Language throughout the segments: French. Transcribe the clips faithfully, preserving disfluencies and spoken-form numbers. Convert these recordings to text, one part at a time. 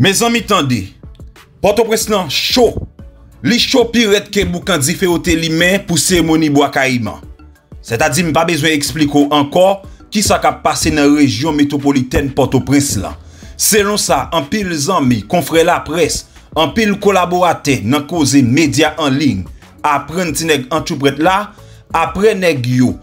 Mes amis, tendez, Port-au-Prince nan chaud. Li chaud pirate ke boukan di féoté li men pour cérémonie bois caïman. C'est-à-dire m'pa besoin expliquer encore qui ça ka passé dans région métropolitaine Port-au-Prince là. Selon ça, en pile zanmi, confrère la presse, en pile collaborateur nan cause média en ligne, apprend ti nèg antoupret là, après nèg yo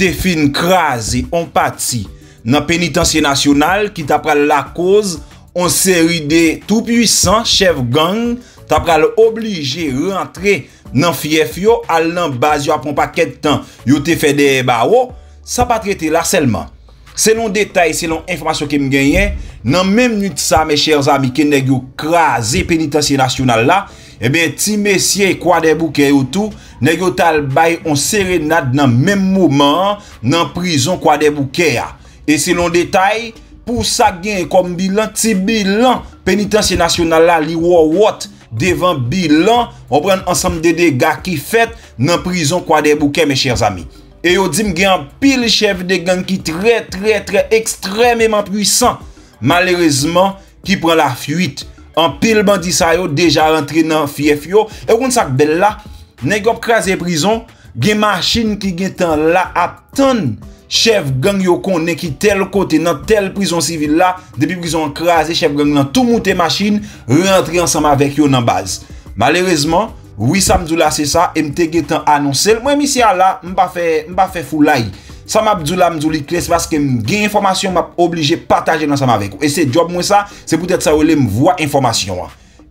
te fin krasé on parti dans pénitencier national qui t'a pral la cause on série de tout puissant chef gang t'a pral obligé rentrer dans fief yo à l'en base yo a pon paquet temps yo te fait des barreaux ça pas traité là seulement selon détail selon information que me gagne dans même nuit ça mes chers amis que nèg yo krasé pénitencier national là eh bien ti messieurs quoi des bouquets ou tout nèg yo tal bay on sérénade dans même moment dans prison quoi des bouquets et selon détail pour ça gain comme bilan ti bilan pénitencier national la li wot devant bilan on prend ensemble des dégâts qui fait dans prison quoi des bouquets mes chers amis et yo dit m'gain pile chef de gang qui très très très extrêmement puissant malheureusement qui prend la fuite en pile bandi sa yo déjà rentré dans fief yo et on ça belle là nèg op krasé prison gain machine qui gain temps là attend chef gang yo konnen ki tel côté dans telle prison civile là depuis prison crasé chef gang nan tout monter machine rentrer ensemble avec yo nan base malheureusement oui samedi là c'est ça et m'te getan annoncer moi ici là m'pa fait m'pa fait foulay ça m'a dit là m'dou li clair parce que m'gain information m'a obligé partager ensemble avec vous et c'est job moi ça c'est peut-être ça ou les m'voit information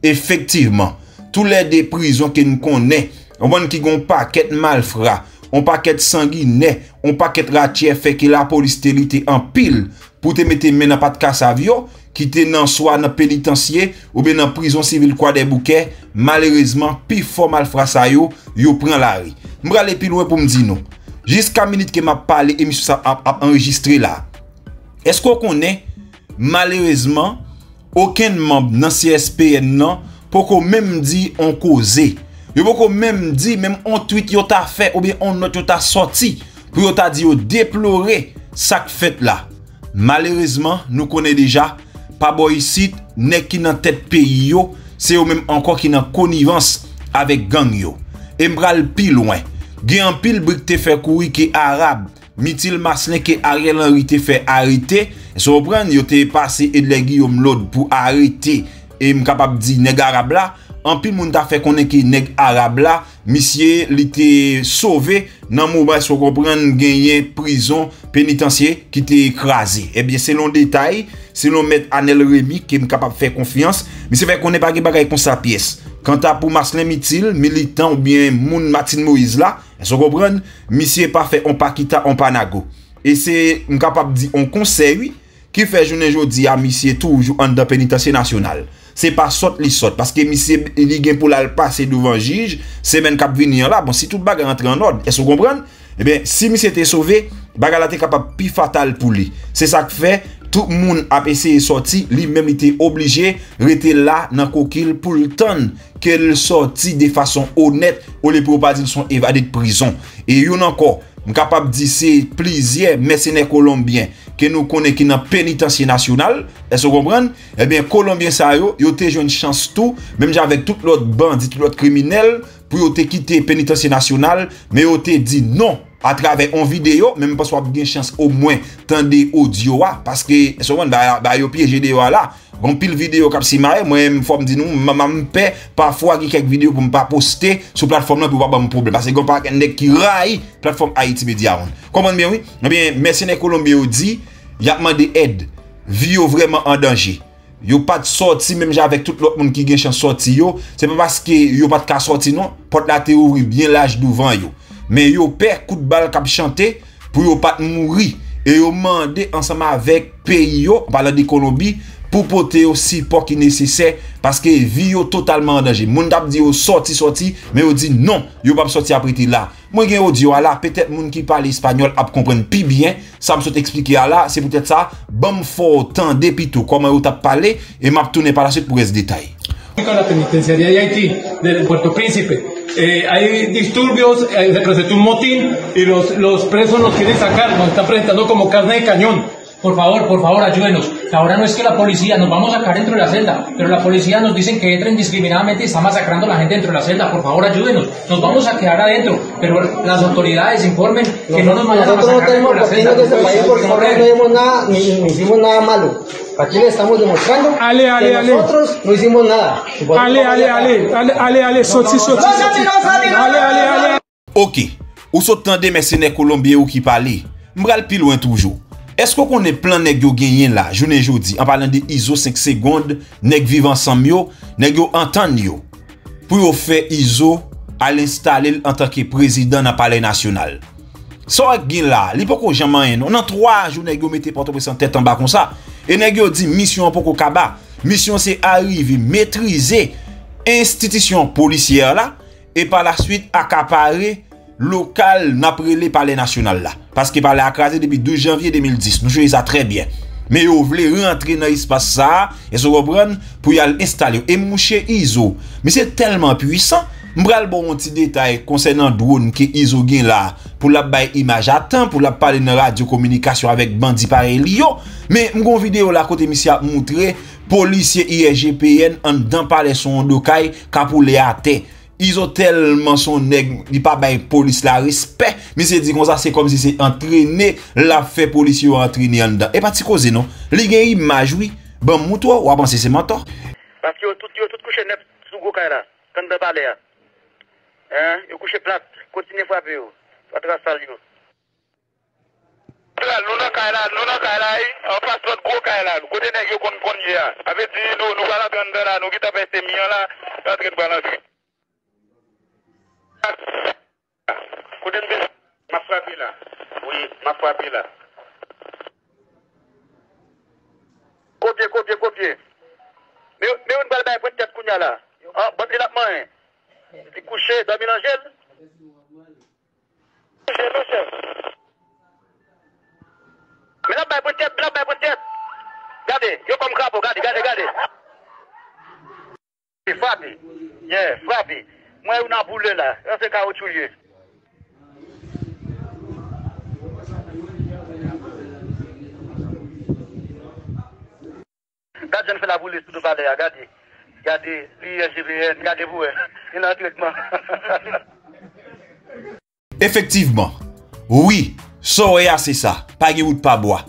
effectivement tous les des prisons que nous connaît on bonne qui gon paquet malfra on paquet sanguinaire, on paquet ratier fait que la police était en pile pour te mettre men nan pas de cassavio qui te nan soit dans pénitencier ou bien dans prison civile quoi des bouquets malheureusement pi fort malfra sa yo yo prend la rue m'bra aller plus loin pour me dire non jusqu'à minute que m'a parlé émission ça a enregistré là est-ce qu'on connaît malheureusement aucun membre dans C S P N non pour qu'on même dit on causé. Yo beaucoup même dit même on tweet yo t'a fait ou bien on note yo t'a sorti pour yo t'a dit yo déplorer ça que fait là. Malheureusement, nous connaissons déjà pas boy site nèg ki nan tête pays yo, c'est eux même encore qui nan connivence avec gang yo. Et m'bral pi loin. Gen an pile brique te fait courir ki arabe, mitil maslin ki Ariel Henry te fait arrêter, so pran yo te passé et les Guillaume Lod pour arrêter et m'capable di nèg arabe là. En pile moun ta fait konnen ki nèg arabe la monsieur li té sauvé nan moment so comprendre gagné prison pénitencier qui té écrasé et bien selon détail selon met Anel Remy qui est capable faire confiance mais c'est vrai qu'on n'est pas bagay comme ça pièce quant à pour Marcelin Mitil militant ou bien moun Martin Moïse là so comprendre monsieur pas fait on pas kita on panago et c'est capable dit on conseil qui fait journée jodi a monsieur toujours en dans pénitencier national. C'est pas saute li saute parce que monsieur li gen pour la passer devant juge semaine cap venir là bon si tout bagarre rentre en ordre est-ce vous comprenez et bien si monsieur était sauvé bagarre la était capable plus fatal pour lui c'est ça que fait tout monde a essayé sorti lui même était obligé rester là dans coquille pour le temps qu'elle sorti de façon honnête ou les pour pas dire sont évadés de prison et yon encore m'capable dire c'est plusieurs mercenaires colombiens que nous connaissons qui dans pénitencier national est-ce vous comprenez eh bien colombiens ça yo yo te une chance tout même avec tout l'autre bandit tout l'autre criminel pour yo te quitter pénitencier national mais yo te dit non à travers une vidéo même pas soit bien chance au moins tendez audio parce que souvent ba ba yo piéger de là bon pile vidéo cap si moi même faut me dire nous m'am paix parfois quelques vidéos pour me pas poster sur plateforme là pour pas bon problème parce que gon pas nèg qui raille plateforme Haiti Media un comprendre bien oui eh bien mercenaires colombiens dit y a demandé aide vie vraiment en danger yo pas de sortie même avec tout l'autre monde qui gagne chance sorti yo c'est pas parce que yo pas de cas sorti non porte la théorie bien large devant yo mais yo perd coup de balle cap chanter pour yo pas mourir et yo mandé ensemble avec pays yo parlant de Colombie pour porter aussi pour qui nécessaire parce que vie yo totalement en danger moun t'a dit yo sorti sorti mais yo dit non yo pas sorti après là moi gen audio là peut-être moun qui parle espagnol a comprendre pi bien ça me sot expliquer là c'est peut-être ça bon fort temps depuis tout comment yo t'a parlé et m'a tourner par la suite pour les détails. La penitenciaría de Haití, de Puerto Príncipe. Eh, hay disturbios, eh, se presentó un motín y los, los presos nos quieren sacar, nos están presentando como carne de cañón. Por favor, por favor, ayúdenos. Ahora no es que la policía nos vamos a sacar dentro de la celda, pero la policía nos dicen que entra indiscriminadamente y está masacrando a la gente dentro de la celda. Por favor, ayúdenos. Nos vamos a quedar adentro, pero las autoridades informen que no nos vayan a masacrar dentro de la celda. Nosotros no tenemos papeles de este país porque no tenemos nada, ni, ni hicimos nada malo. Aquí le estamos demostrando ale, ale, que ale. Nosotros no hicimos nada. Ale, ale, ale, ale, ale, ale, sorti, sorti, sorti. Ale, ale, ale. Ok, ou s'entendez mercenaires colombiens ou qui parlent, m'bral plus loin toujours. Est-ce qu'on connaît plein nèg yo gagné là, journée jodi, en parlant de Izo cinq secondes, nèg vivant ensemble yo, nèg yo entendre yo. Pour yo faire Izo à l'installer en tant que président dans Palais National. Ça gagne là, li pas qu'on jamais non. Dans trois jours nèg yo mettait Port-au-Prince en tête en bas comme ça. Et nèg yo dit mission pour Kokaba. Mission c'est arriver maîtriser institution policière là et par la suite accaparer local n'a prélé Palais National là parce que Palais a crasé depuis douze janvier deux mille dix. Nous jouons ça très bien, mais yo voulez rentrer dans espace ça et se reprendre pour y aller installer et moucher Izo. Mais c'est tellement puissant. M'bral bon un petit détail concernant drone que Izo gen là pour la bail image à temps pour la parler dans radio communication avec Bandi Parelli yo, mais m'gon vidéo là côté monsieur a montré policier I R G P N en dans Palais son dokay ka pou le até. Ils ont tellement son nèg, il pas bail police la respect, mais c'est dit comme ça, c'est comme si c'est entraîné, la fait policier entraîné en dedans. Et pas ti cause non. Li gen image oui, ban mouto ou avancer c'est mentor. Parce que tout tout couché neuf sous go kay là, quand de parler. Hein, yo couché plate, continuez frapper yo. Atras sal yo. Là, nous na kay là, nous na kay là, on passe notre gros kay là, côté nèg yo kon kon ya. Avec dit nous nous va prendre là, nous qui t'a fait ces millions là, en train de balancer. Ma frappé là. Oui, ma frappé là. Copier, copier, copier. Mais on va le faire pour tête là. Ah, bon, il a main. Il est couché dans Mélangel. Couché, couché. Mais là, pour tête, là, pour tête. Regardez, il y a comme crapaud, regardez, regardez, regardez. Frappé. Yeah, frappé. Moi, on a boulé là. On s'est caoutchouyé. Quand je fais la boule, tout le palais, regardez. Regardez, l'I S G B N, regardez-vous. Il a un traitement. Effectivement, oui, Soréa, c'est ça. Pas de route, pas bois.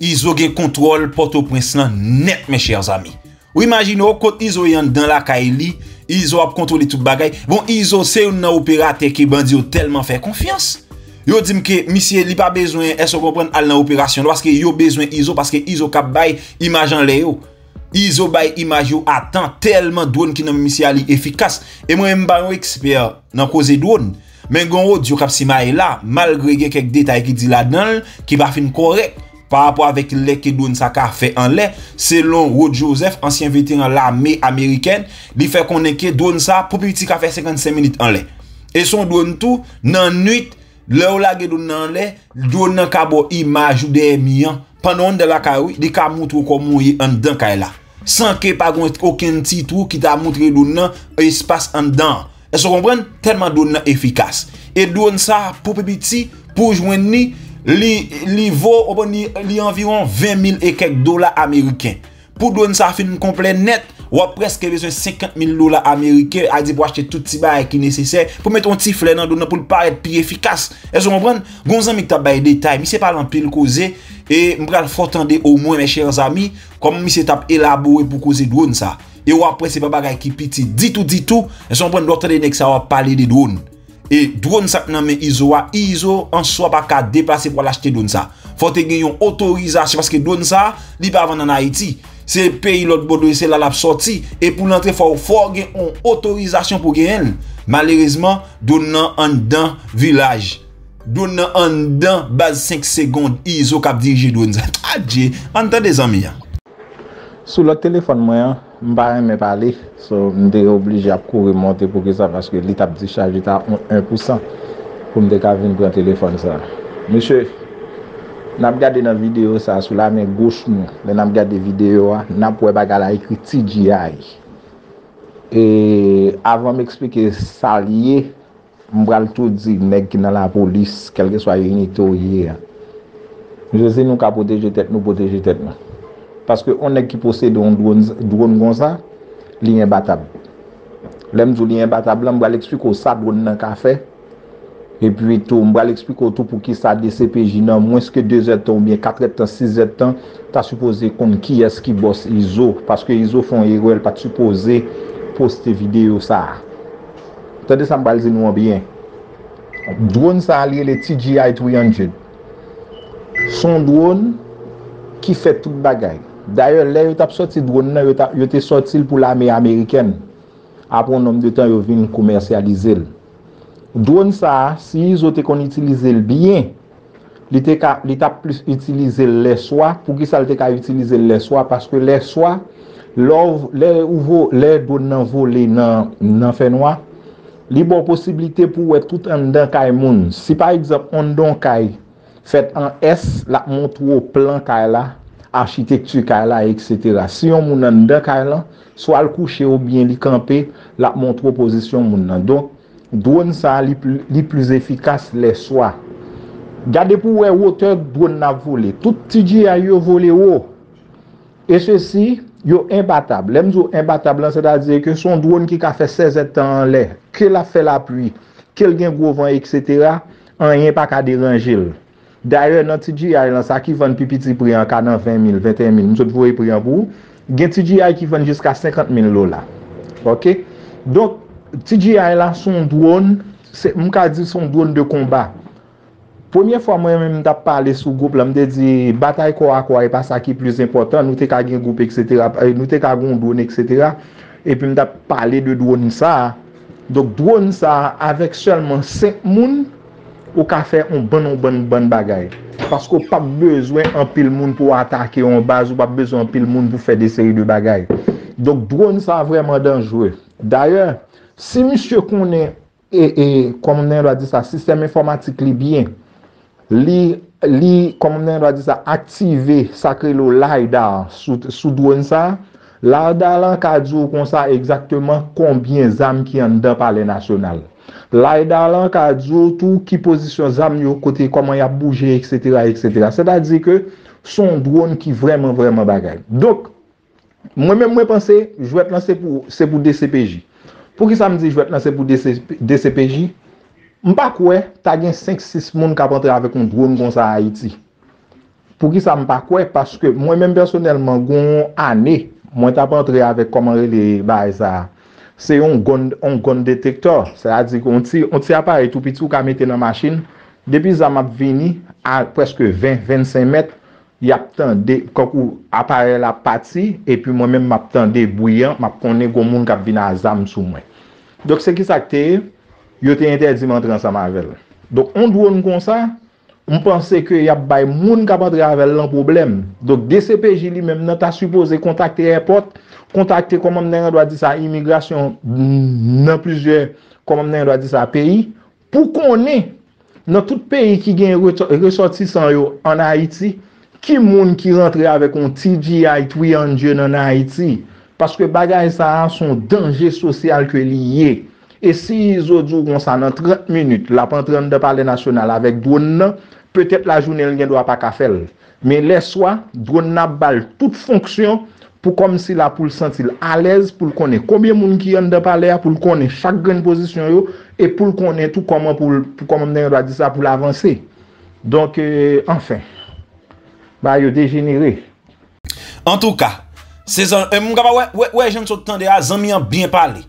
Ils ont un contrôle, Port-au-Prince, net, mes chers amis. Ou imaginez, quand ils ont dans la Kaili, ils ont contrôlé tout le bagage. Bon, ils ont, c'est un opérateur qui bandit tellement fait confiance. Yo dit que monsieur li pas besoin est ce qu'on prend à l'opération parce que yo besoin Izo parce que Izo cap bay image en Léo. Izo bay image yo attend tellement drone qui nan monsieur ali efficace et moi même pas un expert dans cause drone mais gon audio cap si mai là malgré quelques détails qui dit là-dedans qui pas fin correct par rapport avec les qui drone ça ka fait en l'air selon Rod Joseph ancien vétéran l'armée américaine li fait connaître que drone ça pour petit ka fait cinquante-cinq minutes en l'air et son drone tout nan nuit. Le ou la gedoun nan le, doun nan kabo image ou de miyan, pendant de la kawi, de ka montre ko mouye en dan kay la. Sans que pas gon aucun petit trou qui t'a montré doun nan espace en dan. Est-ce qu'on comprend? Tellement doun nan efficace. Et doun ça pour petit, pour joindre ni, li, li vaut li environ vingt mille et quelques dollars américains. Pour doun ça fin complet net, ou a presque besoin cinquante mille dollars américains à dire pour acheter tout petit bail qui nécessaire pour mettre un petit fleur dans donner pour paraître plus efficace. Est-ce que vous comprenez? Gonzan mi ta bail détail, mi c'est pas en pile causer et m'bral faut tendre au moins mes chers amis comme mi c'est tape élaboré pour causer drone ça. Et ou après c'est pas bagay qui petit dit tout dit tout, est-ce qu'on prend docteur nek ça va parler de drone. Et drone ça nan men Izo a Izo en soi pas ka déplacer pour l'acheter drone ça. Faut te gagner une autorisation parce que drone ça, li pas vendre en Haïti. C'est pays l'autre bord c'est là la sortie et pour l'entrée faut faut gain une autorisation pour gagner. Malheureusement donnant en dans village donnant en dans base cinq secondes Izo cap diriger donne ça Dieu entendez des amis sur le téléphone moi m'pa me parler so m'dé obligé à courir monter pour que ça parce que l'étape de charge ta un pour cent pour me venir prendre téléphone ça monsieur. N'a regardé dans vidéo ça sur la main gauche nous, n'a regardé vidéo a, n'a pour bagala écrit T G I. Et avant m'expliquer ça lié, m'bral tout dit nèg qui dans la police, quel que soit unité hier. Je sais nous qu'à protéger tête, nous protéger tête. Parce que on est qui possède un drone comme ça, il est imbattable. L'homme du lien imbattable, on va l'expliquer ça drone dans café. Et puis tout, on va l'expliquer tout pour qui ça D C P J non moins que deux heures temps, bien quatre heures temps, six heures temps, tu as supposé qu'on qui est-ce qui bosse Izo parce que Izo font erreur, pas supposé poster vidéo ça. Attendez ça me balise nous bien. Drone ça allié les T G I trois cents. Son drone qui fait toute bagaille. D'ailleurs, là, il a sorti drone, il était sorti pour l'armée américaine. Après un nombre de temps, il vient commercialiser. Drone ça, si ils ont utilisé le bien, il a plus utilisé les soies. Pour qui ça il a utilisé les soies? Parce que les soies, les drones volés dans le fait noir, il y a une possibilité pour être tout en dedans de monde. Si par exemple, on donne fait en S, la montre au plan Kaila, architecture Kaila, et cetera. Si on moun nan de Kaila, soit le coucher ou bien li camper, la montre au position moun nan. Donc, drone ça li plus, li plus efficace les soirs. Gardez pour ouais hauteur drone n'a volé. Tout T G I a yo volé haut. Et ceci, yo imbattable. L'aime yo imbattable, c'est-à-dire que son drone qui a fait seize temps en l'air, que la fait la pluie, quel gen gros vent, et cetera, rien pas qu'à déranger. D'ailleurs, dans T G I, ça qui vend pipiti prix en cas dans vingt mille, vingt et un mille, nous autres voyons prix en bout. Il y a T G I qui vend jusqu'à cinquante mille dollars. OK? Donc, T G I là, son drone, c'est, on peut dire son drone de combat. Première fois, moi-même, je parlé sur le groupe, je me dit, bataille corps à corps, et pas ça qui est plus important, nous avons un groupe, et cetera, nous avons un drone, et cetera. Et puis, je parlé de drone ça. Donc, drone ça, avec seulement cinq personnes, au café on bon bon bon bagaille parce qu'on pas besoin en pile monde pour attaquer en base ou pas besoin en pile monde pour faire des séries de bagaille. Donc drone ça vraiment dangereux. D'ailleurs, si monsieur connaît et et comme on a dit ça système informatique li bien li li comme on a dit ça activer sacré le lidar sous sous drone ça lidar là ka di comme ça exactement combien d'armes qui en dans Palais National. L'Aïda lan ka djou tout qui position zam yo côté comment y a bougé et cetera et cetera. C'est-à-dire que son drone qui vraiment vraiment bagaille. Donc moi-même moi penser je vais lancer pour c'est pour D C P J. Pour qui ça me dit je vais lancer pour D C P J? M pa kwè ta gen cinq six moun ka rentre avec un drone comme ça à Haïti. Pour qui ça me pa kwè parce que moi-même personnellement gon année moi t'a rentré avec comment les bail ça. C'est un gun, un gun détecteur, c'est-à-dire qu'on tire, on tire appareil tout petit qu'on mette dans la machine. Depuis ça m'a venu à presque vingt vingt-cinq mètres, il y a tendé quand appareil la partie et puis moi-même m'a tendé bouillant, m'a connait gon monde qui vient à zam sous moi. Donc c'est qui ça que yo était interdit d'entrer ensemble avec. Donc on drone comme ça, on pensait que y a bay monde qui rentrer avec l'en problème. Donc D C P J lui-même n'a pas supposé contacter l'aéroport. Contacter comme on doit dire ça immigration dans plusieurs comme on doit dire ça pays pour qu'on ait dans tout pays qui gagne ressortissant en Haïti qui monde qui rentre avec un T G I trois cents en Haïti parce que bagage ça a son danger social que lié et si ils ont dit ça dans trente minutes la pantrande de Palais National avec drone peut-être la journée ne doit pas qu'à faire mais les soirs drone n'a balle toute fonction pour comme si la poule sentir à l'aise pour connaître combien monde qui en parler pour connaître chaque grande position yo, et pour connaître tout comment pour pour comment on doit dire ça pour avancer. Donc euh, enfin bah yo dégénéré. En tout cas, saison euh, ouais ouais, ouais j'aime tout temps à Zami a bien parlé.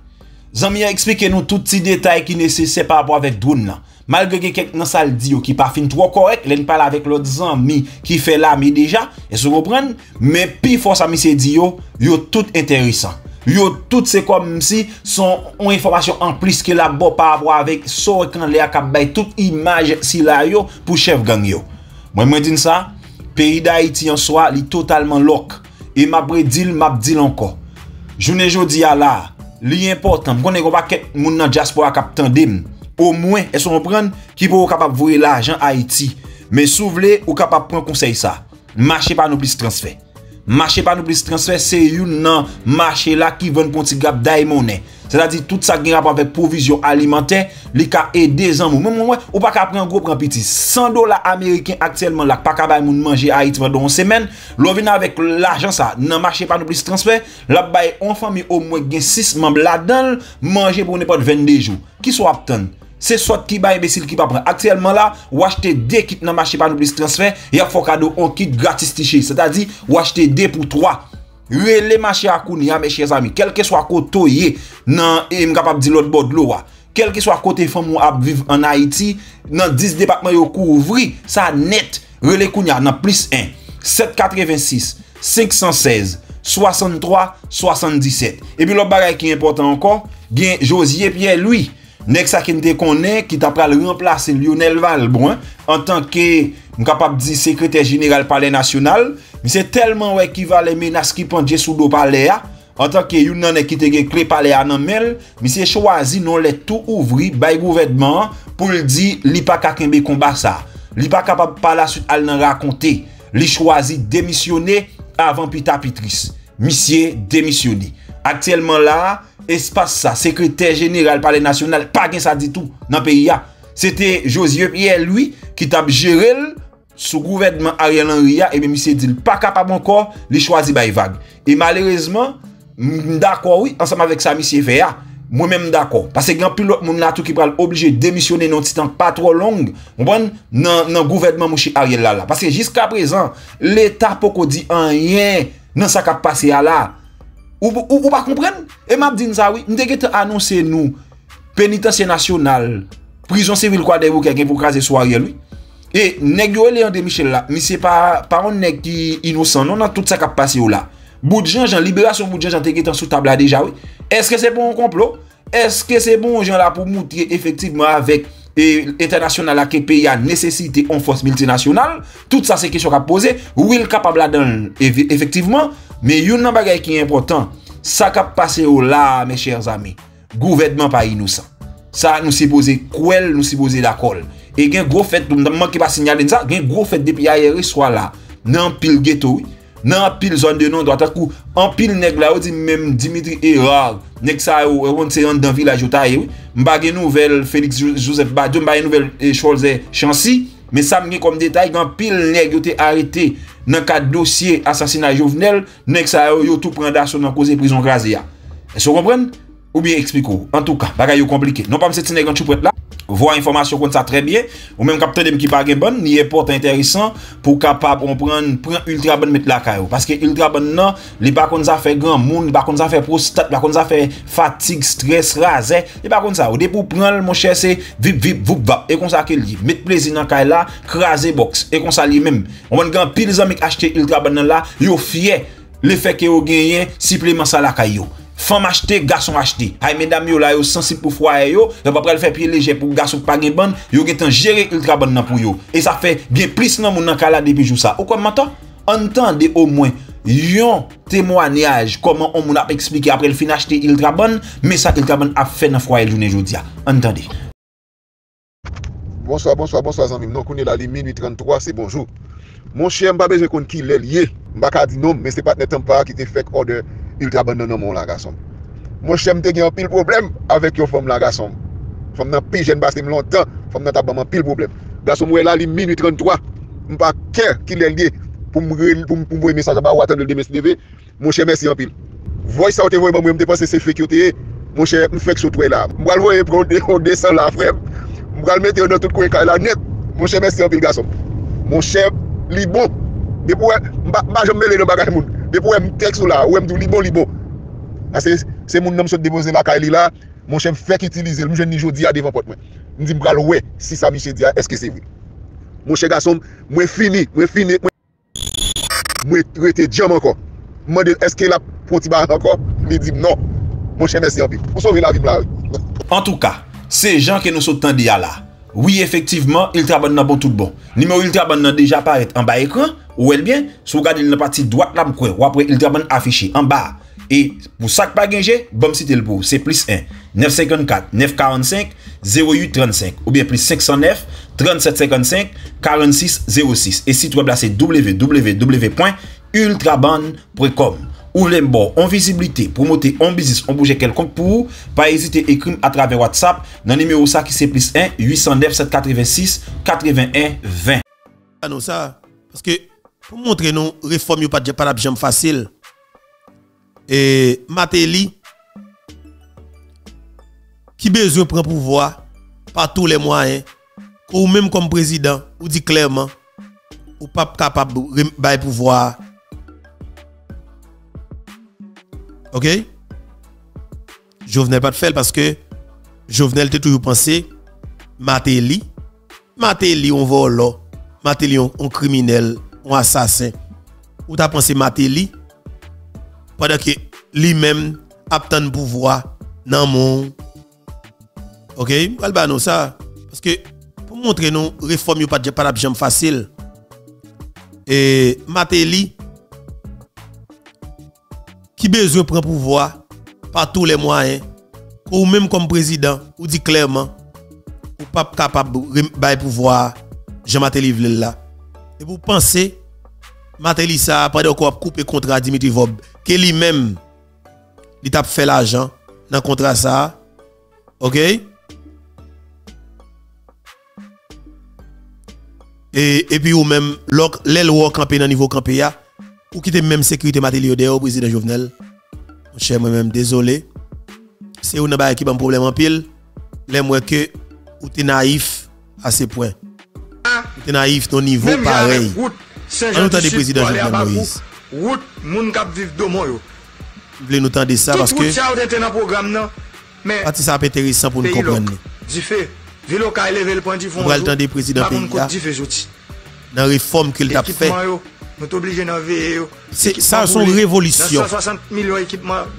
Zami a expliqué nous tout petit détail qui nécessaire par rapport avec drone là. Malgré que quelqu'un ça le dit qui pas fin trop correct, l'en parle avec l'autre zami qui fait l'ami déjà, et se comprendre, mais puis force ami se dit yo, yo tout intéressant. Yo tout c'est comme si son une information en plus que la bo par rapport avec so quand les a bay toute image si la yo pour chef gang yo. Moi moi dis ça, pays d'Haïti en soi, li totalement lock et m'a prédil m'a dit encore. Journée jodi a là, li important, connait qu'on pas quelques moun nan diaspora k'ap tandem. Au moins, elles sont prendre qui pour capable voir l'argent Haïti. Mais souvelez ou capable prendre conseil ça. Marchez pas nous plus transfert. Marchez pas nous plus transfert, c'est une non marché là qui vend pour petit gap diamond. C'est-à-dire tout ça qui a rapport avec provision alimentaire, li ka aider zan moun. Même moi, ou pas ka prendre gros prend petit. cent dollars américains actuellement là, pas ka bay moun manger Haïti pendant une semaine. L'on vient avec l'argent ça, nan marché pas de plus transfert, la bay on famille au moins gen six membres là-dedans, manger pour n'importe vingt-deux jours. Qui soit obtenu? C'est soit qui va imbécile qui va prendre. Actuellement là, ou acheter deux kits dans marché pas de plus transfert, et faut cadeau on kit gratis tiché. C'est-à-dire ou acheter deux pour trois. Relé marché à Kounia, mes chers amis, quel que soit côté, non, et je capable de dire l'autre bord de l'eau, quel que soit côté femme ou à vivre en Haïti, dans dix départements, yo couvri, ça net, relé Kounia, dans plus un, sept cent quatre-vingt-six, cinq cent seize, soixante-trois, soixante-dix-sept. Et puis l'autre bagage qui est important encore, bien Josy Pierre, lui, next à qui te connaît, qui t'a pral remplacer Lionel Valbrun, en tant que, capable de dire, secrétaire général Palais National. Mais c'est tellement ouais qui va les menaces qui pendent sous le palais en tant que une nonne qui te gagne clé palais à nan mel, mais c'est choisi non les tout ouvri by gouvernement pour le dire li pa ka kenbe combat ça, li pa capable par la suite al nan raconter, li choisi démissionner avant pitapitrice. Monsieur démissionner. Actuellement là, espace ça secrétaire général palais national pas gain ça du tout dans pays a. C'était Josy Pierre lui qui t'a géré sous gouvernement Ariel Henry et même s'il dit pas capable encore les choisir by vague et malheureusement d'accord oui ensemble avec ça monsieur fait moi même d'accord parce que grand pilote monde là tout qui va obligé démissionner non temps pas trop long comprendre dans dans gouvernement monsieur Ariel là parce que jusqu'à présent l'état poko dit rien dans ça qui passé à là ou ou pas comprendre et m'a dit ça oui m'te gete annoncer nous pénitentiaire national prison civile quoi des quelqu'un pour craser sur Ariel lui. Et nèg yo Léon de Michel là, mais c'est pas pas un nèg qui innocent non dans tout ça qui a passé là. Bout de gens, Jean libération bout de gens t'es étant sous table là déjà oui. Est-ce que c'est bon un complot? Est-ce que c'est bon gens là pour montrer effectivement avec international à quel pays a nécessité en force multinationale? Tout ça c'est question qu'a posé, oui il capable là-dedans effectivement, mais une bagaille qui est important, ça qui a passé là mes chers amis. Gouvernement pas innocent. Ça nous supposé quoi nous supposé la colle. Et il y a un gros fait, je ne vais pas signaler ça, il y a un gros fait depuis hier soir là, dans pile ghetto, dans pile zone de non-droit, en pile nègre là, même Dimitri Erard, nègre ça, on s'est rendu dans le village, je ne vais pas nouvelle Félix Joseph Badiou, je ne vais pas nouvelle chose Chancy, mais ça me dit comme détail, en pile nègre qui a été arrêté dans le dossier assassinat Jovenel, nègre ça, il y a tout pris d'action dans cause de prison crasée. Est-ce que vous comprenez? Ou bien expliquez-vous. En tout cas, bagaille compliqué. Non pas cette nègre qui est là. Voir information comme ça très bien ou même capteur de qui pas bonne ni porte intéressant pour capable on prendre prend ultra bonne mettre la caillou parce que ultra bonne non les pas qu'on ça fait grand monde pas qu'on ça fait prostate pas qu'on ça fait fatigue stress rasé et pas qu'on ça au dé pour prendre mon cher c'est vip vip voup va et comme ça qu'il dit mettre plaisir dans caillou là craser box et comme ça lui même on va grand pile zami acheter ultra bonne là yo fier le fait que yo gagné supplément ça la caillou. Femme acheter, garçon acheter. Aïe mesdames, yo la yo sensible pour foyer yo, yo pas prêt le faire pied léger pour garçon pas gen bonne, yo gen gérer ultra bonne nan pour yo. Et ça fait bien plus nan moun nan kala depuis jou ça. Ou quoi m'entend? Entendez au moins yon témoignage comment on moun a expliqué après le fin acheter ultra bonne, mais ça ultra bonne a fait nan foyer journée jodia. Entendez. Bonsoir, bonsoir, bonsoir zanmi. Donc on est là minuit trente-trois, c'est bonjour. Mon cher m'ba bezwen konn ki lè lié. M'ba ka di non, mais c'est pas net temps pas qui te fait order. Il t'abandonne dans mon garçon. Moi, je me suis un pile problème avec une femme la garçon. Femme n'a pas jeune passé longtemps. Femme n'a pas pile problème. Garçon, moi, là, il est minuit trente-trois. Je ne sais pas qu'il est lié pour me message à attendre le M S D V. Mon cher, merci en pile. Voyez ça, vous voyez, je pense que c'est fait. Mon cher, je fais que je suis là. Je descends là, frère. Je mettre dans tout le coin là net. Mon cher, merci en pile, garçon. Mon cher, il est bon. Je ne me mêle dans le bagage. De pour un texte là, ou un tout libo libo. C'est mon nom qui déposé la caille là, mon chef fait utiliser le jeune aujourd'hui à devant porte moi. Je dis bral ouais, si ça Michel dit est-ce que c'est vrai? Mon cher garçon, moi fini, moi fini. Moi traité diam encore. Moi est-ce qu'elle a ponti bar encore? Il dit non. Mon cher merci en pile. Pour sauver la vie là. En tout cas, ces gens que nous sommes tendus là. Oui, effectivement, il travaille dans bon tout bon. Numéro il travaille déjà apparaît en bas écran. Ou elle bien, si vous regardez la partie droite là, ou après il travaille affiché en bas. Et pour ça que pas gagner, bon citer le pour, c'est plus un, neuf cent cinquante-quatre, neuf cent quarante-cinq, zéro huit trente-cinq. Ou bien plus cinq cent neuf, trente-sept cinquante-cinq, quarante-six zéro six. Et si tu veux placer w w w point ultraband point com. ou l'embord en visibilité pour monter en business, en bouger quelconque pour pas hésiter à écrire à travers WhatsApp dans le numéro ça qui c'est plus un, huit zéro neuf, sept huit six, huit un, deux zéro. Ah non, ça, parce que pour montrer nos réformes, pas de pas de facile. Et Martelly, qui besoin prend pouvoir par tous les moyens, ou même comme président, ou dit clairement, ou pas capable de pouvoir. Ok? Jovenel pas de faire parce que Jovenel te toujours pensé, Martelly, Martelly on vole, Martelly on criminel, on assassin. Ou t'as pensé Martelly? Pendant que lui-même attend le pouvoir dans mon. Ok? Alba non ça. Parce que pour montrer nos réformes, il n'y a pas de jambe facile. Et Martelly, qui besoin prend pouvoir par tous les moyens, ou même comme président, ou dit clairement, ou pas capable de pouvoir, Jean Martelly là. Et vous pensez, Martelly ça, pendant qu'on a coupé contrat à Dimitri Vob, que lui-même, il a fait l'argent dans le contrat ça. Ok? Et, et puis ou même, l'aile ou campé dans le niveau campé, ou quitte même sécurité Martelly au président Jovenel. Mon cher, moi-même, désolé. C'est une baille qui a un problème en pile. Les moins que ou t'es naïf à ce point. Ou t'es naïf ton niveau pareil. En entendant le président Jovenel Moïse. Route, moun kap viv do moun yo. Vous voulez nous entendre ça parce que. C'est intéressant pour nous comprendre. Vilo ka eleve le point du fond. On va le temps des présidents pays. Dans la réforme qu'il a fait. C'est ça son révolution.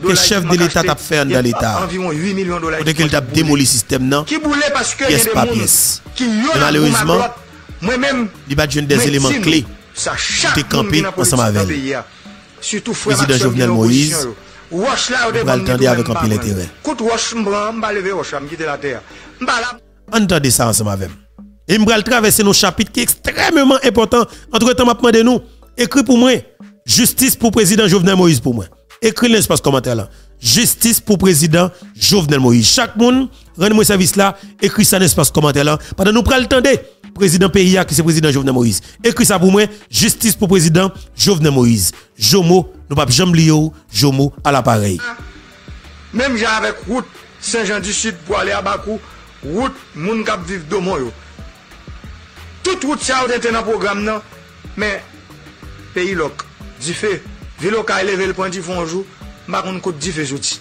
Que chef de l'État a fait dans l'État. Environ huit millions de dollars. Dès qu'il a démoli le système, pièce par pièce. Malheureusement, il n'y a pas des éléments clés. Qui campé ensemble avec elle. Surtout frère président Jovenel Moïse. On va le tendre avec un pile d'intérêt. Entendez ça ensemble avec. Et je vais traverser nos chapitres qui est extrêmement important. Entre temps, je vais demander nous. Écris pour moi. Justice pour président Jovenel Moïse pour moi. Écris dans l'espace commentaire là. Justice pour président Jovenel Moïse. Chaque monde, rendez-moi service là. Écris ça dans l'espace commentaire là. Pendant nous prenons le temps de président P I A qui c'est président Jovenel Moïse. Écris ça pour moi. Justice pour président Jovenel Moïse. Jomo, nous ne pouvons pas oublier Jomo à l'appareil. Même j'ai avec route Saint-Jean du Sud pour aller à Bakou. Route, moun kap viv do moun yo. Toute route ça ou était dans programme nan, mais pays lok, di fait, vilo ka lever le point du fond jour, m'a konn kote di fait joti.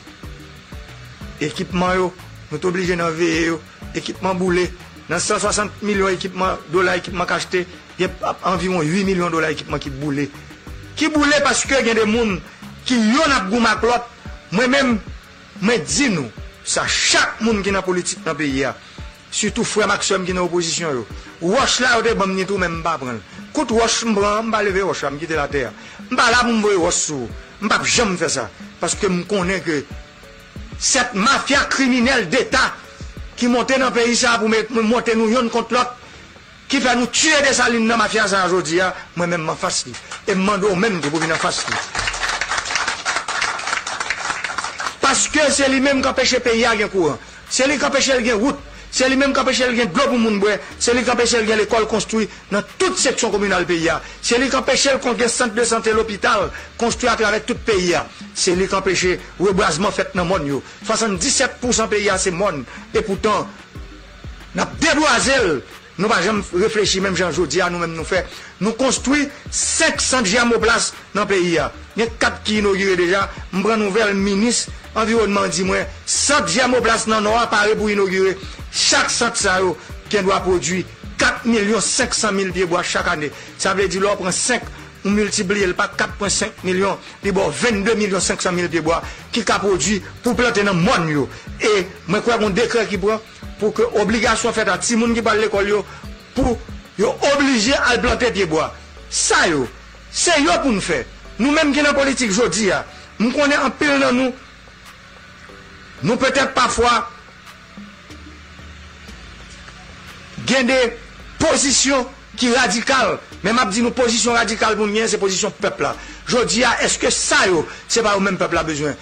Équipement yo, nous obligé nan veiller yo, équipement boulé, dans cent soixante millions équipement dollars équipement acheté, y a environ huit millions de dollars équipement qui boulé. Qui boulé parce que y a des moun qui yo n'a goût ma clotte, moi-même moi di nous. Ça, chaque monde qui est dans la politique dans le pays, surtout frère Maxime qui est dans l'opposition, Roche là, il n'y a pas même pas prendre. Quand Roche me prend, je ne vais pas lever Roche, je vais quitter la terre. Je ne vais pas lever Roche, je ne vais jamais faire ça. Parce que je connais que cette mafia criminelle d'État qui monte dans le pays pour monter nous l'un contre l'autre, qui va nous tuer des salines dans la mafia aujourd'hui, moi-même, je fasse. Et je demande même que vous venez en face. Parce que c'est lui-même qui empêche le pays à gagner courant. C'est lui qui empêche le gain route. C'est lui-même qui empêche le gain globe pour moun bois. C'est lui qui empêche le gain l'école construite dans toute section communale du pays. C'est lui qui empêche le gain centre de santé, l'hôpital construit à travers tout le pays. C'est lui qui empêche le reboisement fait dans le monde. soixante-dix-sept pour cent du pays c'est monde. Et pourtant, nous avons déboisé. Nous ne pouvons jamais réfléchir, même Jean-Jodi, à nous-mêmes nous faire. Nous construisons cinq cents germoplaces dans le pays. Il y a quatre qui inaugurent déjà. Je prends nouvelle ministre environnement, dis-moi, cent germoplaces dans le Nord paraît pour inaugurer. Chaque centre ça qui doit produire quatre millions cinq cent mille pieds bois chaque année. Ça veut dire qu'on prend cinq, on multiplie le par quatre virgule cinq millions pieds bois, vingt-deux millions cinq cent mille pieds bois qui a produit pour planter dans le monde. Et je crois qu'on décret qui prend. Pour que l'obligation faite à tout le monde qui parle l'école pour obliger à planter des bois. Ça, c'est eux pour nous faire. Nous-mêmes qui sommes en politique aujourd'hui, nous connaissons un pile dans nous. Nous peut-être parfois avons des positions qui radicales. Mais je dis que nos positions radicales pour nous, c'est position peuple. Je dis, est-ce que ça, c'est pas au même peuple a besoin?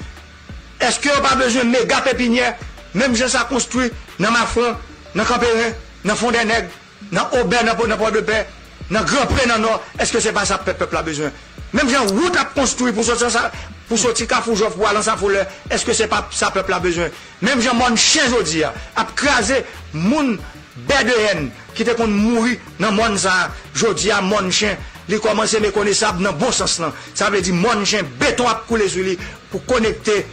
Est-ce qu'il n'y a pas besoin de méga pépinière, même si ça construit dans ma front, dans Campérin, dans Fond des Nègres, dans Aubert, dans Port-de-Paix, dans Grand-Pré, dans Nord? Est-ce que c'est pas ça que le peuple a besoin? Même si on route à construire pour sortir ça, pour sortir Cafoujov, pour aller dans sa fouleur, est-ce que c'est pas ça que le peuple a besoin? Même si mon chien, je dis, a crasé mon bête de haine qui était qu'on mourit dans mon ça, je dis à mon chien. Il commence à méconnaissable dans le bon sens. Ça veut dire mon chien, béton a coulé sur lui pour connecter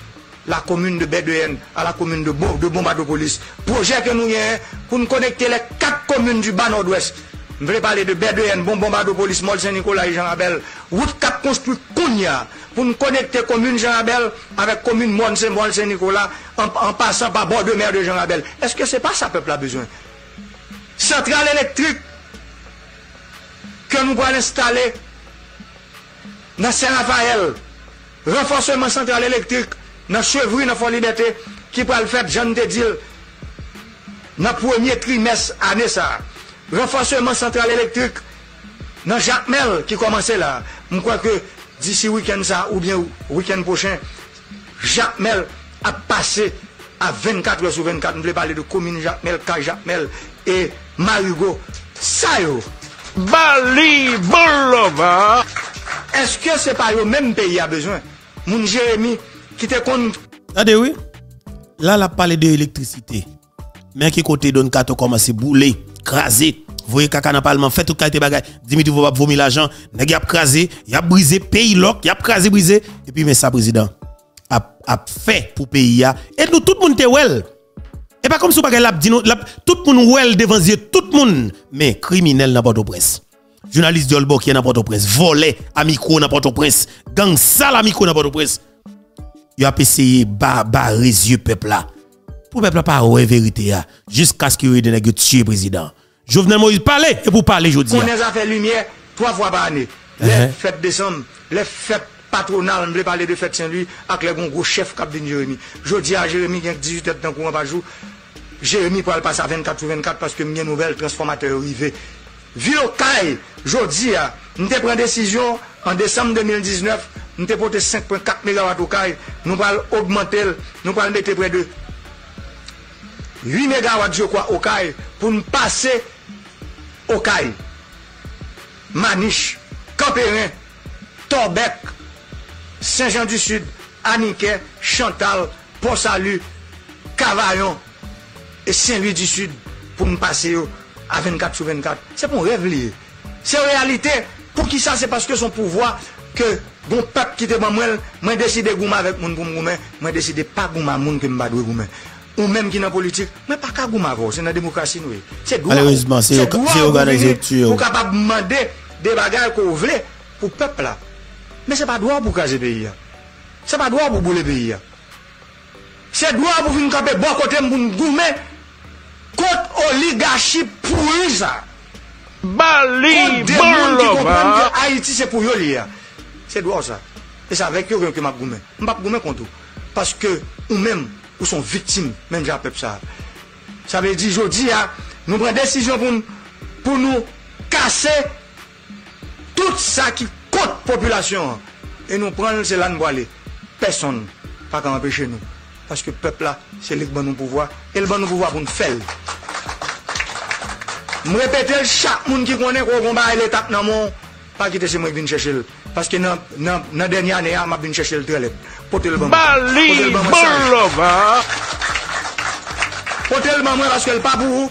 la commune de Bédouin à la commune de Bombardopolis. Projet que nous avons pour nous connecter les quatre communes du bas nord-ouest. Je vais parler de Bédouin, Bombardopolis, Mol Saint-Nicolas et Jean-Rabel. Route cap construite Kounia pour nous connecter la commune Jean-Rabel avec la commune Mol Saint-Nicolas en passant par bord de mer de Jean-Rabel. Est-ce que ce n'est pas ça que le peuple a besoin? Centrale électrique que nous allons installer dans Saint-Raphaël, renforcement central électrique dans Chevry, dans Fort-Liberté, qui va le faire, je ne te dis, dans le premier trimestre année ça. Renforcement central électrique dans Jacques Mel qui commence là. Je crois que d'ici week-end ça ou bien week-end prochain, Jacques Mel a passé à vingt-quatre heures sur vingt-quatre. Nous voulons parler de commune Jacques Mel, K Jacques Mel et Marigot. Ça yo. Bali Bolova. Est-ce que c'est pas le même pays a besoin? Mon Jérémy qui te con. Attendez oui. Là la parle de électricité. Mais qui côté donne kato commencer bouler, craser. Voyez kaka dans parlement fait tout kaité bagay. Dimitri vous va vomir l'argent, nèg y a craser, y a brisé pays loc, y a craser brisé et puis mais ça président a a fait pour pays a et nous tout le monde te wel. Et pas comme si on a dit, tout le monde est devant tout le monde, mais criminel dans Port-au-Prince. Journaliste de Olbo qui est dans Port-au-Prince, volé à micro dans Port-au-Prince, gang sale à micro dans Port-au-Prince. Il a essayé de barrer les yeux peuple là. Pour le peuple pas la vérité, jusqu'à ce qu'il y ait des tuer le président. Jovenel Moïse, parler et pour parler aujourd'hui. On a fait lumière trois fois par année. Les fêtes décembre, les fêtes patronales, je vais parler de fêtes Saint-Louis, avec les gros chefs cap de Jérémy. Je dis à Jérémy qui a dix-huit heures dans le courant par jour. Jérémy pour aller passer à vingt-quatre sur vingt-quatre parce que j'ai une nouvelle transformateur arrivé. Viocaille, aujourd'hui, nous avons pris une décision en décembre deux mille dix-neuf, nous avons porté cinq virgule quatre mégawatts au caille, nous allons augmenter, nous allons mettre près de huit mégawatts je crois au caille pour nous passer au caille. Maniche, Campérin, Torbec, Saint-Jean-du-Sud, Aniquet, Chantal, Pont-Salut, Cavaillon et Saint-Louis du Sud pour nous passer à vingt-quatre sur vingt-quatre. C'est pour rêve lié. C'est réalité. Pour qui ça? C'est parce que son pouvoir, que bon peuple qui te moi, moi décide de gouma avec mon pour moi, moi décide pas gouma moun que m'badoué gouma. Ou même qui dans politique, mais pas qu'à gouma c'est dans la démocratie nous. C'est droit. Malheureusement, c'est organisé. Vous capable de demander des bagages que vous voulez pour le peuple là. Mais c'est pas droit pour casser le pays. C'est pas droit pour bouler le pays. C'est droit pour venir camper bon côté pour nous goumer. Contre oligarchie pourrie ça. Bali, des gens qui comprennent que Haïti c'est pour eux lié. C'est droit ça. Et c'est avec eux que m'a goumé. M'a goumé contre eux. Parce que ou même ou sont victimes même j'appelle ça. Ça veut dire aujourd'hui nous prenons décision pour pour nous casser tout ça qui compte population et nous prenons c'est là nous aller. Personne pas qu'à empêcher nous. Parce que le peuple là, c'est lui qui a le pouvoir. Et le bon pouvoir pour nous faire. Je répète, chaque monde qui connaît qu'on combat l'étape dans le monde, pas quitter ce moi qui viens chercher. Parce que dans la dernière année, je viens chercher le trélève. Portez le bon. Bali, Bolova. Portez le bon parce que le pas pour vous.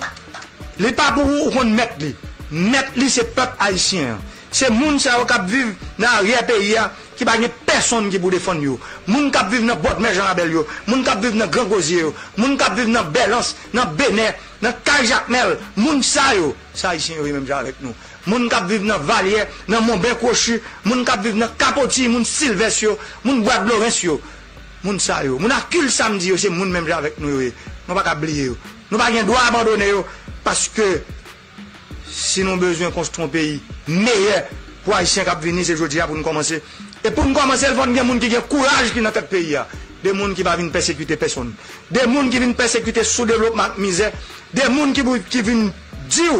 Le pas pour vous, on met lui. Mettre lui, c'est le peuple haïtien. C'est les gens qui vivent dans l'arrière-pays qui n'ont personne qui peut défendre. Les gens qui vivent dans Bord-Mer Jean-Rabel, les gens qui vivent dans Grand-Gosier, les gens qui vivent dans Belance, dans Bénin, dans Cajacmel, les gens qui sont là, ils sont avec nous. Les gens qui vivent dans Valier, dans Montbain-Cochu, les gens qui vivent dans Capoti, les gens Sylvestre, les gens Guadeloupe, les gens là. Les gens qui le samedi, c'est les gens même avec nous. Nous ne pouvons pas oublier. Nous n'avons pas le droit d'abandonner parce que si nous avons besoin de construire un pays meilleur pour les Haïtiens qui viennent, c'est aujourd'hui pour nous commencer. Et pour nous commencer, il faut des gens qui ont courage dans notre pays. Des gens qui ne viennent persécuter personne. Des gens qui viennent persécuter sous-développement de misère. Des gens qui viennent dire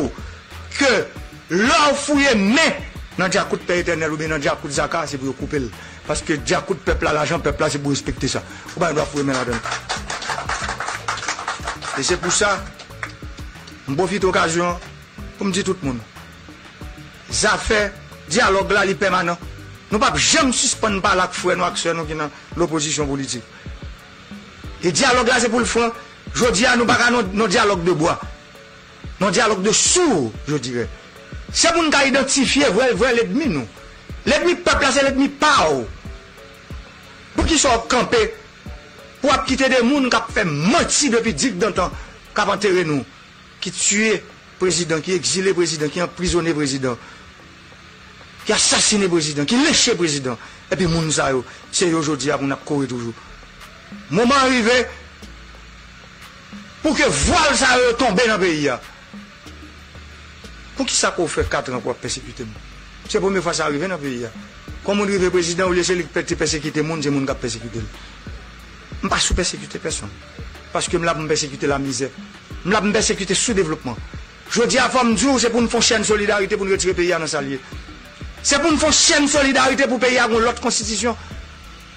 que l'or fouille mais Dans le coup de paix éternel ou bien dans le coup de Zaka, c'est pour couper. Parce que le coup de peuple à l'argent, le peuple c'est pour respecter ça. Ou bien il doit fouiller la donne. Et c'est pour ça, je profite de l'occasion pour me dire tout le monde. Les affaires, le dialogue là, il permanent. Nous ne pouvons jamais suspendre par la fouille nous actions qui dans l'opposition politique. Et le dialogue là, c'est pour le fond. Je dis à nous, nos dialogues de bois. Nos dialogues de sourds, je dirais. C'est pour nous identifier l'ennemi, nous. L'ennemi peuple, c'est l'ennemi P A O. Pour qu'ils soient campés, pour quitter des gens qui ont fait mentir depuis dix ans, qui ont enterré nous, qui ont tué le président, qui ont exilé le président, qui ont emprisonné le président, qui ont assassiné le président, qui ont léché le président. Et puis, nous, c'est aujourd'hui qu'on a couru toujours. Moment arrivé, pour que voile ça tombe dans le pays. Pour qui ça qu'on fait quatre ans pour persécuter? C'est la première fois que ça arrive dans le pays. Quand on arrive président, on laisse les persécuter les gens, c'est les gens qui persécutent. Je ne suis pas persécuté personne. Parce que je ne persécute la misère. Je ne persécute le sous-développement. Je dis à femme Dieu, c'est pour nous faire une chaîne de solidarité pour nous retirer le pays à nos alliés. C'est pour nous faire une chaîne de solidarité pour le pays à l'autre constitution.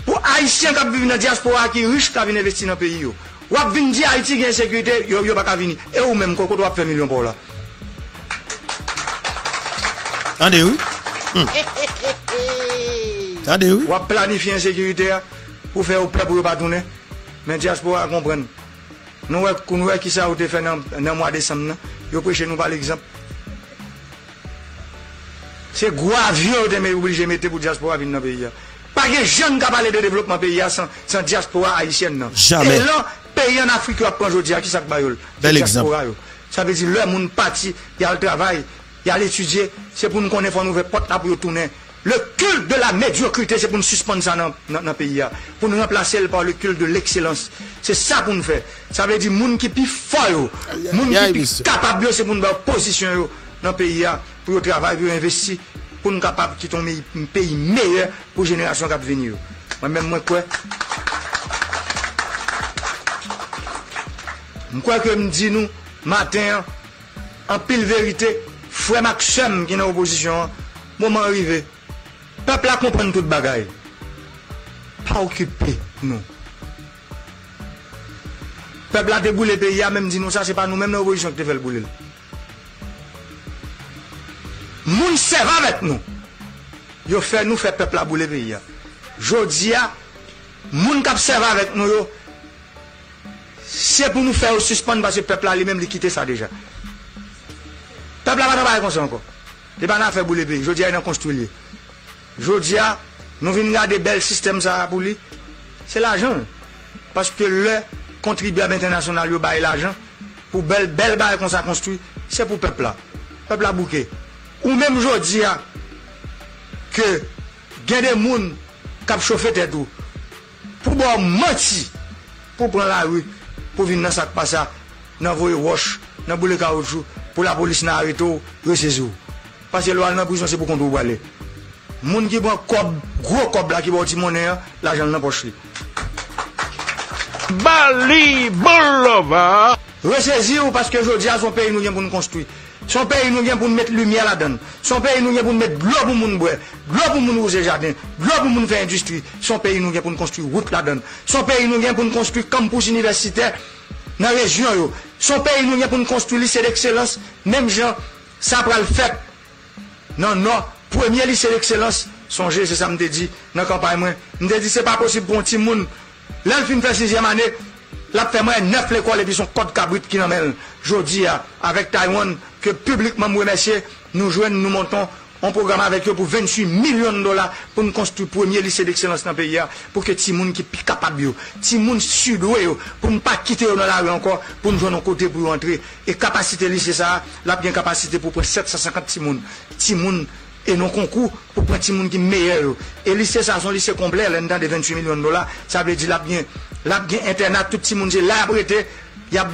Pour les Haïtiens qui vivent dans la diaspora, qui sont riches, qui viennent investir dans le pays. Ou à venir dire Haïti qui est insécurité, ils ne peuvent pas venir. Et vous-même, vous doit faire millions pour là. Attendez, oui. Attendez, oui. Vous avez planifié l'insécurité pour faire au peuple pour ne pas tourner. Mais diaspora comprendre. Nous avons fait ça au fait dans le mois de décembre. Vous prêchez nous par l'exemple. C'est gros avion que vous obligez de mettre pour diaspora venir dans le pays. Pas de jeunes qui parlent de développement pays sans diaspora haïtienne. Jamais. Et là, pays en Afrique qui apprend aujourd'hui à qui ça va. Bel exemple. Ça veut dire que le monde parti, il y a le travail. Il y a l'étudier, c'est pour nous connaître, nous ouvrir porte pour tourner. Le culte de la médiocrité, c'est pour nous suspendre ça dans le pays. Pour nous remplacer par le culte de l'excellence. C'est ça pour nous faire. Ça veut dire que les gens qui sont plus forts, les gens qui sont capables, c'est pour nous positionner dans le pays, pour travailler, pour investir, pour nous capables de quitter un pays meilleur pour les générations qui vont venir. Moi-même, moi, quoi? Je crois que me dis nous, matin, en pile vérité, frère Maxime qui est dans l'opposition, moment arrivé, le peuple a compris toute bagaille. Pas occupé, nous. Le peuple a déboulé le pays, même dit nous, ça, c'est pas nous, même dans l'opposition qui te fait le bouler. Moun sert avec nous. Yo fait nous, fait le peuple a boulé le pays. Jodia, moun qui sert avec nous, c'est pour nous faire suspendre parce que le peuple a lui-même quitté ça déjà. Le peuple n'a pas travaillé comme ça encore. Il n'a pas fait bouler le pays. Je dis à il a construit. Je dis à nous venons garder bel système ça pour lui. C'est l'argent. Parce que le contribuable international, il a l'argent. Pour bel bel bail qu'on s'est construit, c'est pour le peuple là. Le peuple a bouqué. Ou même je dis à que il y a des gens qui ont chauffé tête tout. Pour boire menti, pour prendre la rue, pour venir dans sac pas ça, dans voyer roche, dans bouler caoutchouc. Pour la police n'a arrêté, c'est où. Parce que l'on a prison, c'est pour qu'on doit aller. Les gens qui prennent un gros cob là, qui vont dire monnaie, l'argent n'a pas acheté. Bali, Bolova. Ressaisir parce que je dis à son pays, nous vient pour nous construire. Son pays, nous vient pour nous mettre lumière là-dedans. Son pays, nous vient pour nous mettre de l'eau pour nous boire, de l'eau pour nous ouvrir jardin, de l'eau pour nous faire industrie. Son pays, nous vient pour nous construire route là-dedans. Son pays, nous vient pour nous construire campus universitaire. Dans la région, son pays nous vient pour nous construire lycée d'excellence, même gens, ça va le faire. Non, non, premier lycée d'excellence, songez, c'est ça que je me dis, dans la campagne, je me dis, c'est pas possible pour un petit monde. Là, il fait sixième année, là, il fait neuf l'école et puis son code cabrit qui nous mène. Je dis, avec Taïwan, que publiquement nous remercie, nous joignons, nous montons un programme avec eux pour vingt-huit millions de dollars pour nous construire le premier lycée d'excellence dans le pays, pour que les gens qui sont capables, les gens sud-ouest, pour ne pas quitter dans la rue encore, pour nous jouer nos côtés pour rentrer. Et capacité lycée, ça, la bien capacité pour prendre sept cent cinquante gens. Les gens et nos concours pour prendre les gens qui sont meilleurs. Et le lycée, ça, son lycée complet, là-dedans de vingt-huit millions de dollars, ça veut dire la bien, la bien internat, tout le monde, là, prêté, il y a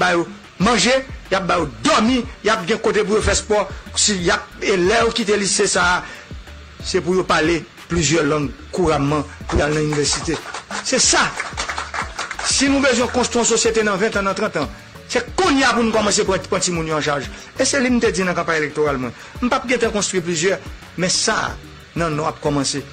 manger, il y a dormi, il y a bien côté pour faire sport. Il y a élèves qui te lycée ça, c'est pour parler plusieurs langues couramment pour aller à l'université. C'est ça. Si nous voulons construire une société dans vingt ans, dans trente ans, c'est qu'on y a pour nous commencer à prendre les gens en charge. Et c'est ce que je dis dans la campagne électorale. Je ne peux pas construire plusieurs. Mais ça, non, nous avons commencé.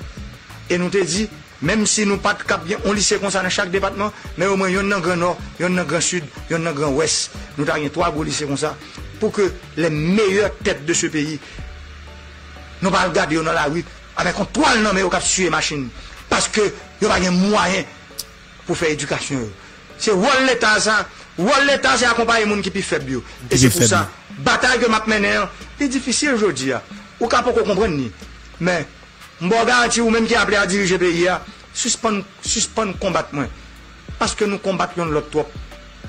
Et nous te dit, même si nous pas de cap, on lycée comme ça dans chaque département, mais au moins, il y en a un grand nord, il y en a un grand sud, il y en a un grand ouest. Nous avons trois gros lycées comme ça, pour que les meilleures têtes de ce pays, nous ne pas regarder dans la rue, avec un toile nommé au cap sur les machines. Parce que il n'y a pas de moyen pour faire éducation. C'est où l'État, ça. Où l'État, c'est accompagner les gens qui sont faibles. Et c'est pour ça, la bataille que je mène, c'est difficile aujourd'hui. Ou qu'on peut comprendre. Mais, je garantis, ou même qui est appelé à diriger le pays, suspendre le combattement. Parce que nous combattons l'autre trop.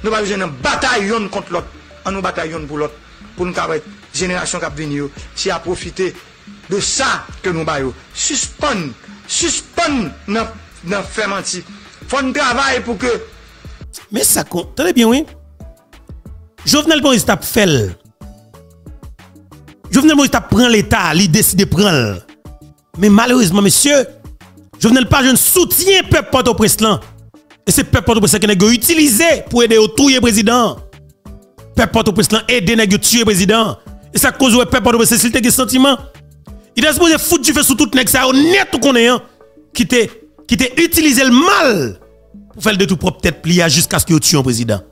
Nous avons besoin de bataille contre l'autre. Nous bataillons pour l'autre. Pour nous, la génération qui va venir, c'est à profiter de ça que nous baillons. Suspendre. Suspendre dans le fait mentir. Il faut un travail pour que. Mais ça compte. Tenez bien, oui. Jovenel Moïse t'a fait. Jovenel Moïse t'a pris l'État, il décide de prendre. Mais malheureusement, messieurs, Jovenel pas je ne soutiens peuple Port-au-Prince. Et c'est peuple Port-au-Prince qui est utilisé pour aider au tuer le président. Peuple Port-au-Prince aider à tuer le président. Et ça cause le peuple Port-au-Prince, s'il a des sentiments. Il a supposé foutre du feu sur tout le monde, honnête ou qu'on est, qui t'a utilisé le mal. Pour faire de tout propre tête pliée jusqu'à ce que tu tues un président.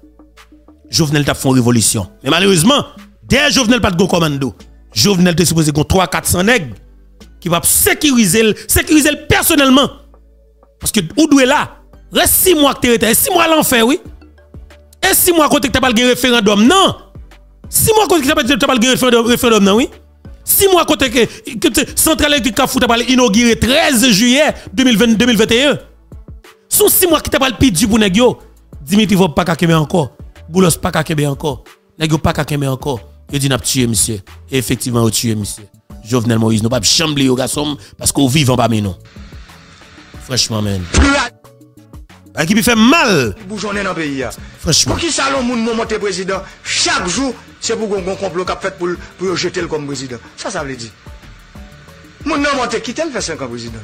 Jovenel t'a fait une révolution. Mais malheureusement, dès Jovenel pas de go commando, Jovenel te supposé qu'on trois à quatre cents nègres qui va sécuriser, sécuriser personnellement. Parce que où d'où est là, reste six mois que tu es, six mois à l'enfer, oui. Et six mois que tu n'as pas le référendum, non. six mois que tu n'as pas le référendum, non, oui. six mois que tu Centrale électrique a pas inauguré treize juillet deux mille vingt et un. Son six mois qui t'a pas le pidou pour Negio. Dimitri va pas kakeme encore. Boulos pas kakeme encore. Negio pas kakeme encore. Il dit n'a tué monsieur. Et effectivement, on tué monsieur. Jovenel Moïse, nous pas chambler au garçon parce qu'on vivant pas mais non. Franchement man. Parce qu'il fait mal. Boujonner dans pays. Franchement. Pour qui ça l'on moun monter président chaque jour, c'est pour qu'on complot qu'a fait pour pour jeter le comme président. Ça ça veut dire. Moun nan monter qui tel fait cinq ans président.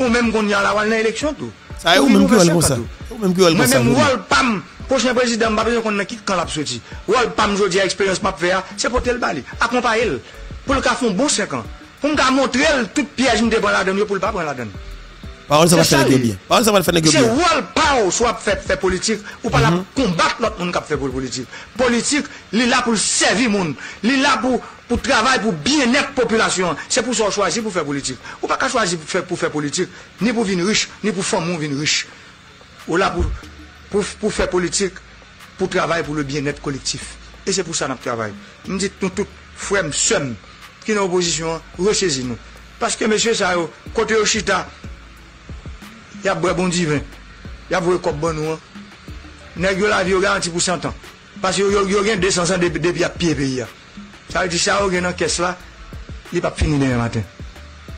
Ou même qu'on y a la élection tout. Ça ou même que comme ça. Ou même que comme ça. Même wall pam prochain président m'a besoin qu'on a quitte quand l'a sorti. Wall pam jodi expérience m'a faire, c'est pour tel bali. Accompagner elle pour le faire un bon cinq ans. Pour me montrer tout piège me devant la donne pour le pas prendre la donne. Parole ça va faire bien. Parole ça va faire bien. C'est wall pam soit fait fait politique ou pas la combattre l'autre monde qui fait pour politique. Politique, il est là pour servir monde. Il est là pour pour travailler pour bien-être population. C'est pour ça choisir pour faire politique. Ou pas choisir pour faire, pour faire politique, ni pour venir riche, ni pour faire mon venir riche. Ou là pour, pour, pour faire politique, pour travailler pour le bien-être collectif. Et c'est pour ça que nous travaillons. Nous disons nous tous, frères, sœurs, qui sont en opposition, ressaisissez-nous. Parce que monsieur Sao, côté Oshita, il y a un bon divin, il y a un bon nous. Il y a un bon garanti pour cent ans. Parce qu'il y a deux cents ans depuis le pays. Ça veut dire que ça, il y a une caisse là, il n'est pas fini demain matin.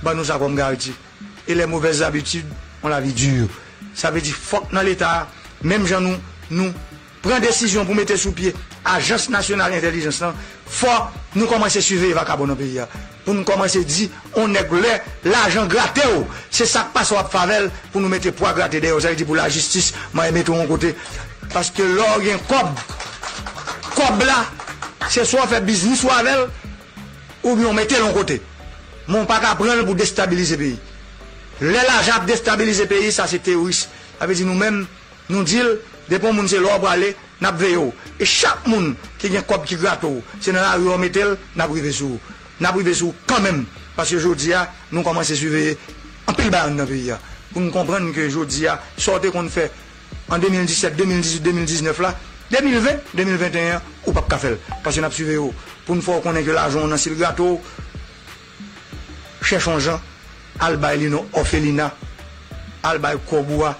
Bah, nous avons garanti. Et les mauvaises habitudes, on la vit dure. Ça veut dire faut que dans l'État, même gens nous, nous prenons décision pour mettre sous pied l'Agence nationale d'intelligence. Faut nous commencer à suivre les vacabons dans le pays. Pour nous commencer à dire, on est l'argent gratté. C'est ça qui passe à la favelle pour nous mettre poids gratté. Ça veut dire pour la justice, moi, je mets tout en côté. Parce que là, il y a un cob. Cob là. C'est soit faire business, soit avec elle, ou bien on mettait l'autre côté. Mon pas qu'à prendre pour déstabiliser le pays. L'argent pour déstabiliser le pays, ça c'est terroriste. Ça veut dire nous-mêmes, nous disons, depuis que nous sommes là pour aller, nous veillons. Et chaque monde qui a un cop qui gratte, c'est dans la rue, on mettait, nous privons sur. Nous privons sur quand même. Parce que aujourd'hui, nous commençons à suivre un peu le bain dans le pays. Pour nous comprendre que aujourd'hui, sortez qu'on fait en deux mille dix-sept, deux mille dix-huit, deux mille dix-neuf là. deux mille vingt, deux mille vingt et un, ou pas faire. Parce que nous avons suivi. Pour une fois qu'on ait que l'argent dans le gâteau, cherchons Jean, Albaïlino, Orphelina, Albaï Koboua,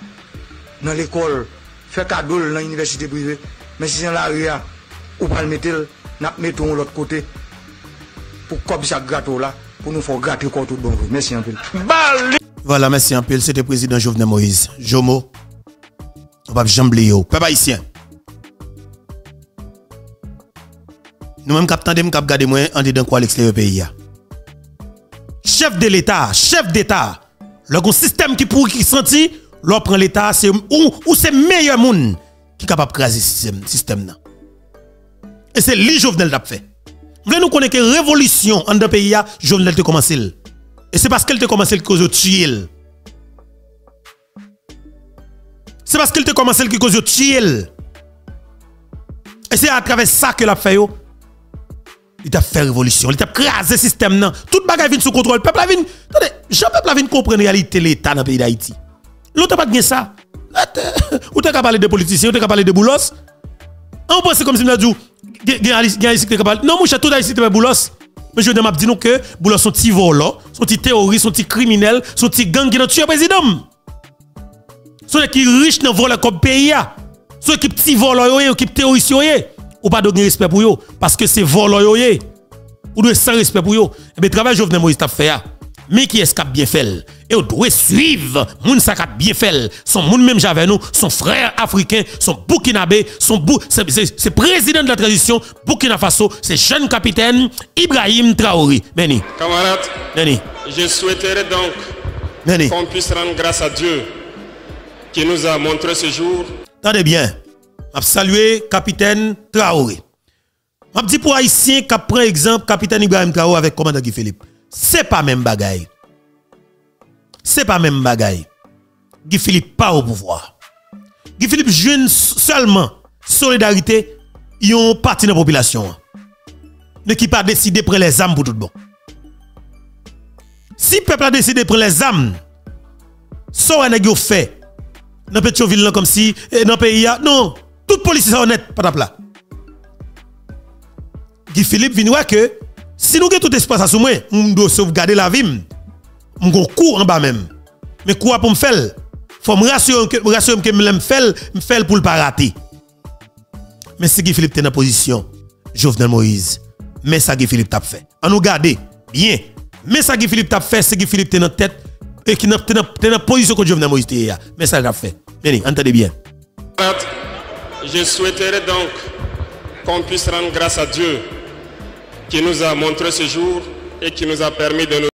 dans l'école, fait cadeau dans l'université privée. Mais si c'est dans l'arrière, ou pas le mettre, nous mettons de l'autre côté pour copier ce gâteau là, pour nous faire gratter encore tout le bon. Merci un peu. Voilà, merci un peu. C'était le président Jovenel Moïse. Jomo, on va jambler. Peuple haïtien. Nous-mêmes, nous avons gardé moins en dedans quoi l'extérieur pays. Chef de l'État, chef d'État, le système qui pour qui senti, l'on prend l'État, c'est ou, ou c'est meilleur monde qui est capable de craser ce système. Et c'est lui Jovenel qui a fait. Vous voulez nous connaître que révolution en dedans pays, Jovenel a commencé. Et c'est parce qu'elle te commencé le cause de tuer. C'est parce qu'elle te commencé le cause de tuer. Et c'est à travers ça que l'a fait. Il t'a fait révolution, il t'a crasé le système. Non. Tout le monde vient sous contrôle. Le peuple a venu. Attendez, je ne peux pas comprendre la réalité de l'État dans le pays d'Haïti. L'autre n'a pas gagné ça. Ou t'as qu'à parler de politiciens, ou t'as qu'à parler de boulos. On pense comme si on a dit, il y a Haïti qui parle. Non, mon cher, tout Haïti qui boulos. Mais je veux dire que boulos sont petits volants, sont petits terroristes, sont petits criminels, sont petits gangs qui ont tué le président. Sont qui riches dans le vol comme pays. Sont qui petits volants, ou qui terroristes. Ou pas donner respect pour eux. Parce que c'est volants. Ou de sans respect pour eux. Et bien, le travail Jovenel Moïse a fait. Mais qui est-ce qui a bien fait? Et on doit suivre moun sa ka bien fait. Son moun même j'avais nous, son frère africain, son Burkinabé, son bou, c'est président de la transition Burkina Faso, c'est jeune capitaine Ibrahim Traoré. Meni. Camarade, Meni. Je souhaiterais donc qu'on puisse rendre grâce à Dieu qui nous a montré ce jour. Tendez bien. M'a salué capitaine Traoré. M'a dit pour haïtien qu'a pris exemple capitaine Ibrahim Traoré avec commandant Guy Philippe. C'est pas même bagaille. C'est pas même bagaille. Guy Philippe pas au pouvoir. Guy Philippe jeune seulement solidarité, ils ont parti dans la population. Ne qui pas décider prendre les âmes pour tout bon. Si le peuple a décidé de prendre les âmes, ça on a fait dans Pétionville comme si dans pays non, toute police est honnête pas là. Guy Philippe vient voir que si nous avons tout espace à sous moi, nous devons sauvegarder la vie. Je cours en bas même. Mais quoi pour me faire? Il faut me rassurer que je me faire, me faire pour ne pas rater. Mais si Guy Philippe est dans la position, Jovenel Moïse, mais ça Guy Philippe t'a fait. On nous garde bien. Mais ça Guy Philippe t'a fait, c'est Guy Philippe est dans la tête et qui est dans la position que Jovenel Moïse est là. Mais ça t'a fait. Venez, entendez bien. Je souhaiterais donc qu'on puisse rendre grâce à Dieu qui nous a montré ce jour et qui nous a permis de nous.